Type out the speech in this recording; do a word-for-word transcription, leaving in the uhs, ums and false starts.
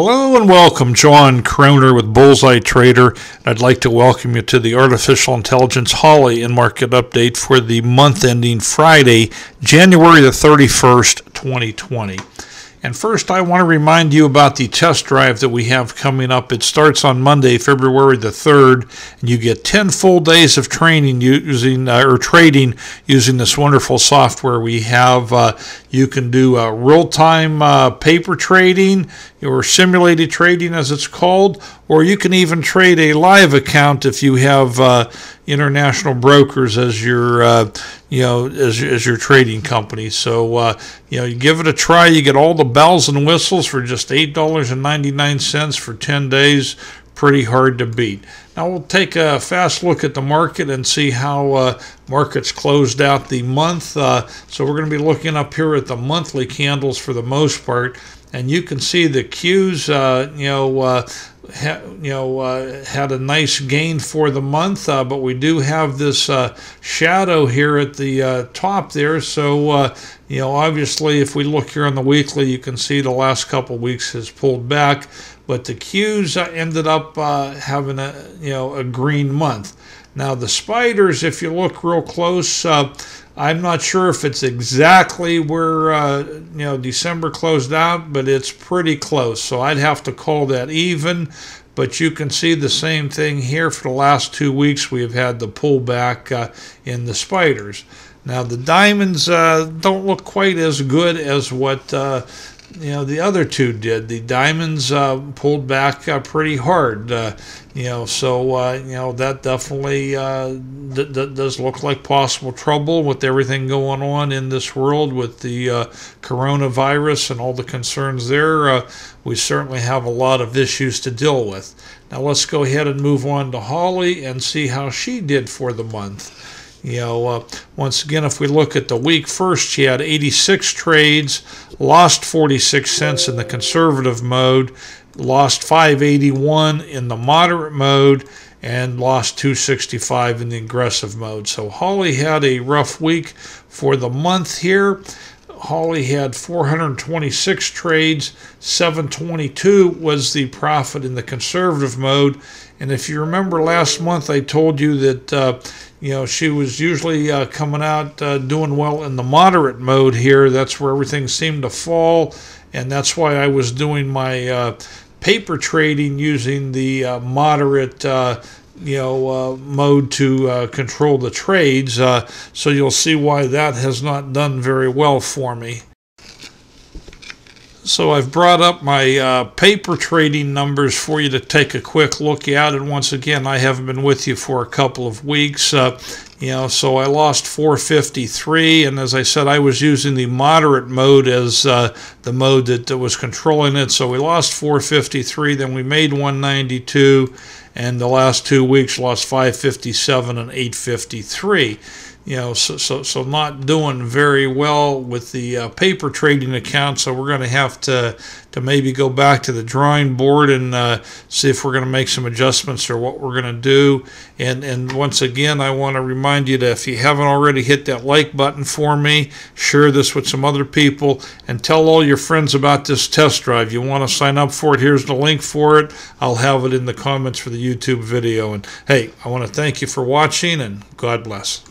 Hello and welcome, John Croner with Bullseye Trader. I'd like to welcome you to the Artificial Intelligence Holly in Market Update for the month ending Friday, January the thirty-first, twenty twenty. And first, I want to remind you about the test drive that we have coming up. It starts on Monday, February the third, and you get ten full days of training using uh, or trading using this wonderful software we have. Uh, you can do uh, real-time uh, paper trading or simulated trading, as it's called, or you can even trade a live account if you have uh, international brokers as your, uh, you know, as, as your trading company. So, uh, you know, you give it a try. You get all the bells and whistles for just eight dollars and ninety-nine cents for ten days. Pretty hard to beat. Now we'll take a fast look at the market and see how uh, markets closed out the month. Uh, so we're going to be looking up here at the monthly candles for the most part, and you can see the Qs, uh, you know, uh, ha you know, uh, had a nice gain for the month, uh, but we do have this uh, shadow here at the uh, top there. So, uh, you know, obviously, if we look here on the weekly, you can see the last couple weeks has pulled back. But the Qs ended up uh, having a you know a green month. Now the spiders, if you look real close, uh, I'm not sure if it's exactly where uh, you know December closed out, but it's pretty close. So I'd have to call that even. But you can see the same thing here. For the last two weeks, we've had the pullback uh, in the spiders. Now the diamonds uh, don't look quite as good as what. Uh, You know, the other two did. The diamonds uh, pulled back uh, pretty hard. Uh, you know, so uh, you know that definitely uh, th th does look like possible trouble with everything going on in this world with the uh, coronavirus and all the concerns there. Uh, we certainly have a lot of issues to deal with. Now let's go ahead and move on to Holly and see how she did for the month. You know, uh, once again, if we look at the week first, she had eighty-six trades, lost forty-six cents in the conservative mode, lost five eighty-one in the moderate mode, and lost two sixty-five in the aggressive mode. So Holly had a rough week for the month here. Holly had four hundred twenty-six trades, seven twenty-two was the profit in the conservative mode. And if you remember last month, I told you that uh, you know she was usually uh, coming out uh, doing well in the moderate mode here. That's where everything seemed to fall, and that's why I was doing my uh, paper trading using the uh, moderate uh, you know uh, mode to uh, control the trades. Uh, so you'll see why that has not done very well for me. So I've brought up my uh, paper trading numbers for you to take a quick look at. And once again, I haven't been with you for a couple of weeks. Uh, you know, so I lost four fifty-three. And as I said, I was using the moderate mode as uh, the mode that, that was controlling it. So we lost four fifty-three, then we made one ninety-two. And the last two weeks lost five fifty-seven and eight fifty-three. You know, so, so, so not doing very well with the uh, paper trading account. So we're going to have to to maybe go back to the drawing board and uh, see if we're going to make some adjustments or what we're going to do. And, and once again, I want to remind you that if you haven't already, hit that like button for me, share this with some other people, and tell all your friends about this test drive. You want to sign up for it, here's the link for it. I'll have it in the comments for the YouTube video. And hey, I want to thank you for watching, and God bless.